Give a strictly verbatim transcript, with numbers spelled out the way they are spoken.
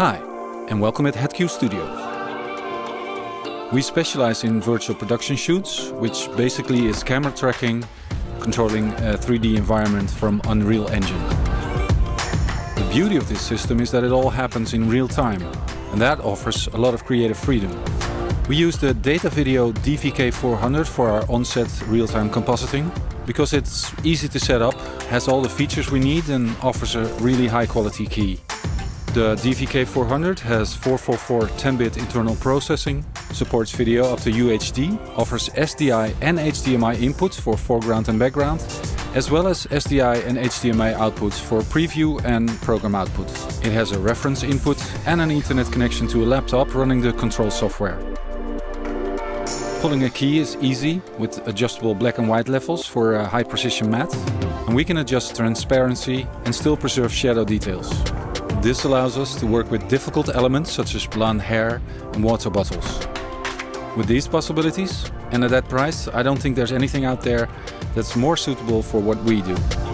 Hi, and welcome at HeadQ Studio. We specialize in virtual production shoots, which basically is camera tracking, controlling a three D environment from Unreal Engine. The beauty of this system is that it all happens in real time, and that offers a lot of creative freedom. We use the DataVideo D V K four hundred for our on-set real-time compositing, because it's easy to set up, has all the features we need, and offers a really high-quality key. The D V K four hundred has four forty-four ten bit internal processing, supports video up to U H D, offers S D I and H D M I inputs for foreground and background, as well as S D I and H D M I outputs for preview and program output. It has a reference input and an Ethernet connection to a laptop running the control software. Pulling a key is easy, with adjustable black and white levels for a high precision matte, and we can adjust transparency and still preserve shadow details. This allows us to work with difficult elements such as blonde hair and water bottles. With these possibilities, and at that price, I don't think there's anything out there that's more suitable for what we do.